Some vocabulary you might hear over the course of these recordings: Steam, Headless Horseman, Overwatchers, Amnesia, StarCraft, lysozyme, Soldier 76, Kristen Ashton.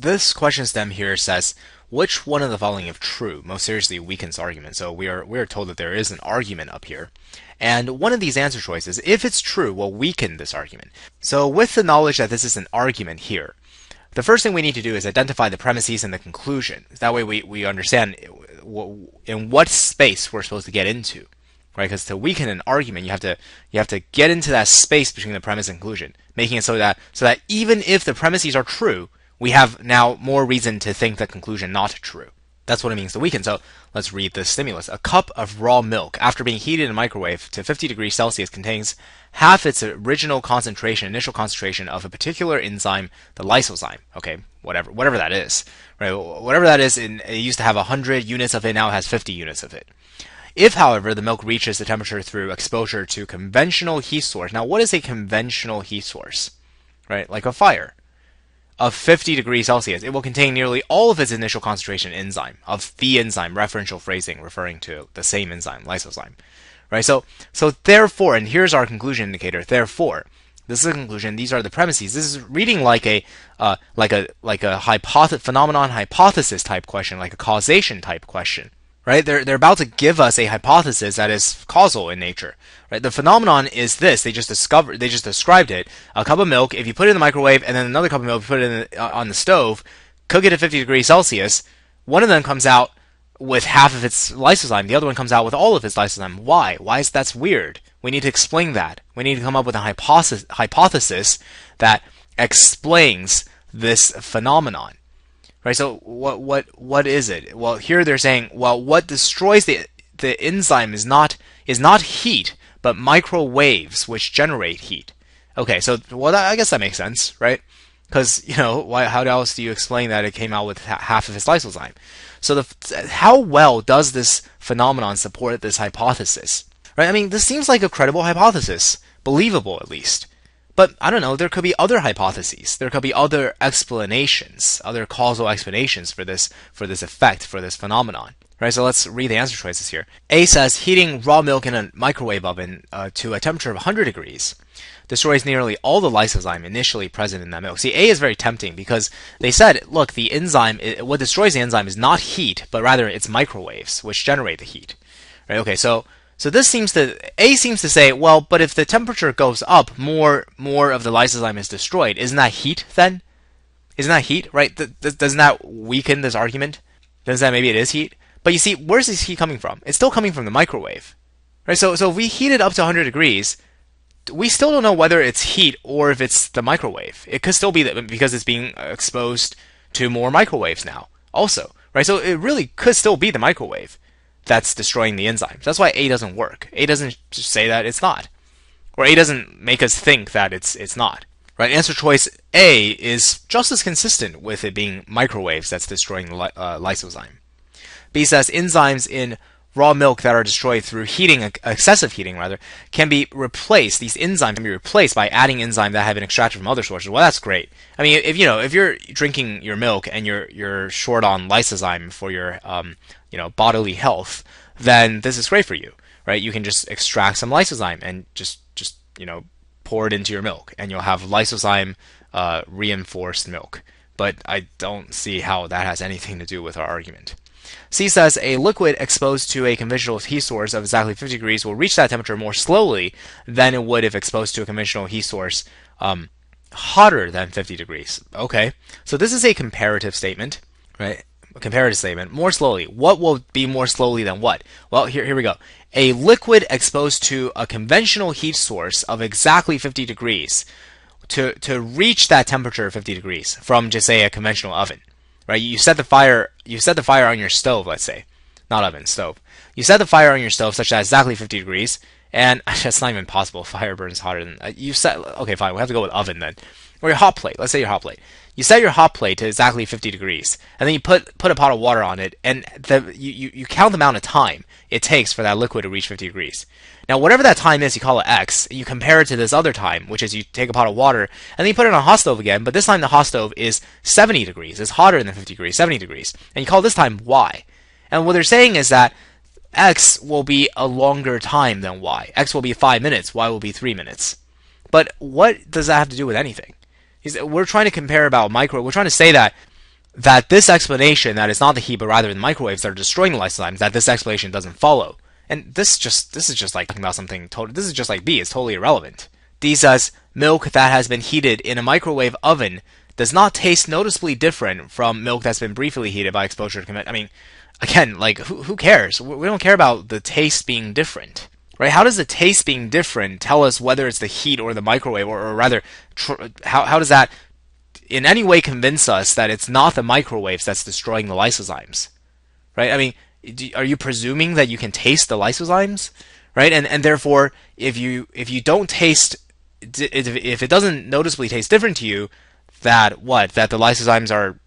This question stem here says, which one of the following, if true, most seriously weakens argument? So we are told that there is an argument up here. And one of these answer choices, if it's true, will weaken this argument. So with the knowledge that this is an argument here, the first thing we need to do is identify the premises and the conclusion. That way we understand in what space we're supposed to get into, right? Because to weaken an argument, you have to get into that space between the premise and conclusion, making it so that even if the premises are true, we have now more reason to think the conclusion not true. That's what it means to weaken. So let's read the stimulus. A cup of raw milk, after being heated in a microwave to 50 degrees Celsius, contains half its original concentration, initial concentration of a particular enzyme, the lysozyme. Okay, whatever that is, right? Whatever that is, it used to have 100 units of it, now it has 50 units of it. If, however, the milk reaches the temperature through exposure to conventional heat source. Now, what is a conventional heat source? Right, like a fire. Of 50 degrees Celsius, it will contain nearly all of its initial concentration enzyme, of the enzyme, referential phrasing, referring to the same enzyme, lysozyme. Right? So therefore, and here's our conclusion indicator, therefore, this is a conclusion, these are the premises. This is reading like a phenomenon hypothesis type question, like a causation type question. Right? They're about to give us a hypothesis that is causal in nature. Right? The phenomenon is this. They just described it. A cup of milk, if you put it in the microwave, and then another cup of milk, put it in on the stove, cook it at 50 degrees Celsius, one of them comes out with half of its lysozyme. The other one comes out with all of its lysozyme. Why? Why is that weird? We need to explain that. We need to come up with a hypothesis that explains this phenomenon. Right, so what is it? Well, here they're saying, well, what destroys the enzyme is not heat, but microwaves, which generate heat. Okay, so well, I guess that makes sense, right? Because how else do you explain that it came out with half of its lysozyme? So how well does this phenomenon support this hypothesis? Right, I mean, this seems like a credible hypothesis, believable at least. But I don't know, there could be other hypotheses. There could be other explanations, other causal explanations for this effect, for this phenomenon. Right? So let's read the answer choices here. A says heating raw milk in a microwave oven to a temperature of 100 degrees destroys nearly all the lysozyme initially present in that milk. See, A is very tempting because they said, look, the enzyme, what destroys the enzyme is not heat, but rather it's microwaves, which generate the heat. Right? Okay, so this A seems to say, well, but if the temperature goes up, more of the lysozyme is destroyed. Isn't that heat then? Isn't that heat, right? Doesn't that weaken this argument? Doesn't that maybe it is heat? But you see, where's this heat coming from? It's still coming from the microwave, right? So if we heat it up to 100 degrees, we still don't know whether it's heat or if it's the microwave. It could still be that because it's being exposed to more microwaves now, also, right? So it really could still be the microwave that's destroying the enzymes. That's why A doesn't work. A doesn't just say that it's not. Or A doesn't make us think that it's not. Right? Answer choice A is just as consistent with it being microwaves that's destroying lysozyme. B says enzymes in raw milk that are destroyed through heating, excessive heating rather, can be replaced. These enzymes can be replaced by adding enzymes that have been extracted from other sources. Well, that's great. I mean, if you're drinking your milk and you're short on lysozyme for your bodily health, then this is great for you, right? You can just extract some lysozyme and just pour it into your milk, and you'll have lysozyme reinforced milk. But I don't see how that has anything to do with our argument. C says a liquid exposed to a conventional heat source of exactly 50 degrees will reach that temperature more slowly than it would if exposed to a conventional heat source hotter than 50 degrees. Okay, so this is a comparative statement, right? A comparative statement. More slowly. What will be more slowly than what? Well, here we go. A liquid exposed to a conventional heat source of exactly 50 degrees to reach that temperature of 50 degrees from just say a conventional oven. Right, you set the fire on your stove, let's say. Not oven, stove. You set the fire on your stove such that exactly 50 degrees, and that's not even possible. Fire burns hotter than okay, fine, we'll have to go with oven then. Or your hot plate. Let's say your hot plate. You set your hot plate to exactly 50 degrees, and then you put a pot of water on it, and you count the amount of time it takes for that liquid to reach 50 degrees. Now, whatever that time is, you call it X, and you compare it to this other time, which is you take a pot of water, and then you put it on a hot stove again, but this time the hot stove is 70 degrees. It's hotter than 50 degrees, 70 degrees. And you call this time Y. And what they're saying is that X will be a longer time than Y. X will be 5 minutes, Y will be 3 minutes. But what does that have to do with anything? We're trying to compare about we're trying to say that that this explanation, that it's not the heat but rather the microwaves that are destroying the lysozymes, that this explanation doesn't follow. And this is just like talking about something totally. This is just like B. It's totally irrelevant. D says milk that has been heated in a microwave oven does not taste noticeably different from milk that's been briefly heated by exposure to conventional. I mean, again, like who cares? We don't care about the taste being different, right? How does the taste being different tell us whether it's the heat or the microwave, or rather, how does that in any way convince us that it's not the microwaves that's destroying the lysozymes, right? I mean, are you presuming that you can taste the lysozymes, right? And therefore, if you don't taste, if it doesn't noticeably taste different to you, that what? That the lysozymes are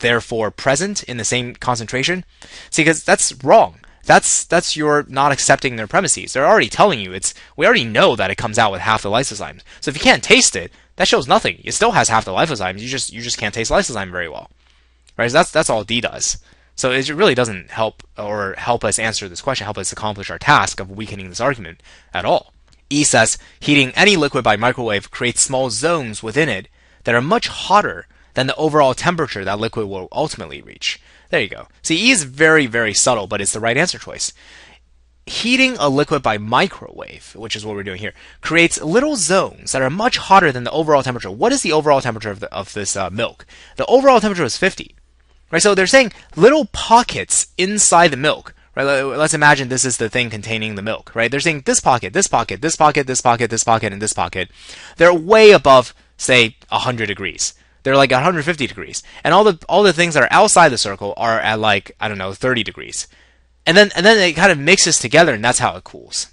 therefore present in the same concentration? See, because that's wrong. That's you're not accepting their premises. They're already telling you we already know that it comes out with half the lysozymes. So if you can't taste it, that shows nothing. It still has half the lysozymes. You just can't taste lysozyme very well, right? So that's all D does. So it really doesn't help us answer this question, help us accomplish our task of weakening this argument at all. E says heating any liquid by microwave creates small zones within it that are much hotter than the overall temperature that liquid will ultimately reach. There you go. See, E is very, very subtle, but it's the right answer choice. Heating a liquid by microwave, which is what we're doing here, creates little zones that are much hotter than the overall temperature. What is the overall temperature of this milk? The overall temperature is 50. Right, so they're saying little pockets inside the milk. Right, let's imagine this is the thing containing the milk. Right, they're saying this pocket, this pocket, this pocket, this pocket, this pocket, and this pocket. They're way above, say, 100 degrees. They're like 150 degrees, and all the things that are outside the circle are at, like, I don't know, 30 degrees, and then it kind of mixes together, and that's how it cools.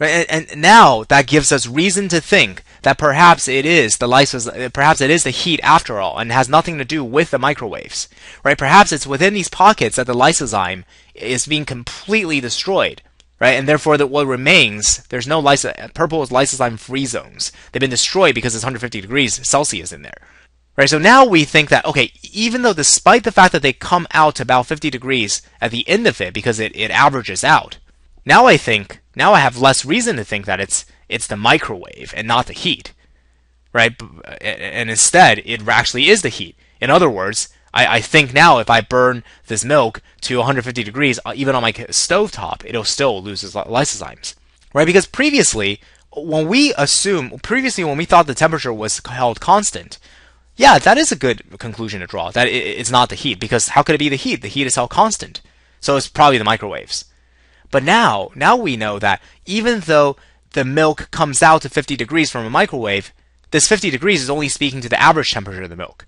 Right, and now that gives us reason to think that perhaps it is the heat after all, and has nothing to do with the microwaves. Right, perhaps it's within these pockets that the lysozyme is being completely destroyed. Right, and therefore what remains, there's no lysozyme. Purple is lysozyme-free zones. They've been destroyed because it's 150 degrees Celsius in there. Right, so now we think that, okay, even though despite the fact that they come out to about 50 degrees at the end of it because it averages out, now I have less reason to think that it's the microwave and not the heat, right? And instead, it actually is the heat. In other words, I think now if I burn this milk to 150 degrees, even on my stovetop, it'll still lose its lysozymes, right? Because previously when we thought the temperature was held constant, yeah, that is a good conclusion to draw, that it's not the heat, because how could it be the heat? The heat is held constant, so it's probably the microwaves. But now we know that even though the milk comes out to 50 degrees from a microwave, this 50 degrees is only speaking to the average temperature of the milk.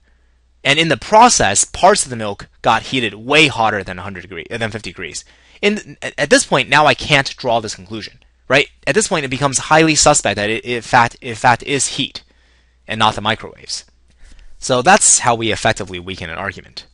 And in the process, parts of the milk got heated way hotter than 50 degrees. At this point, now I can't draw this conclusion, right? At this point, it becomes highly suspect that it in fact is heat and not the microwaves. So that's how we effectively weaken an argument.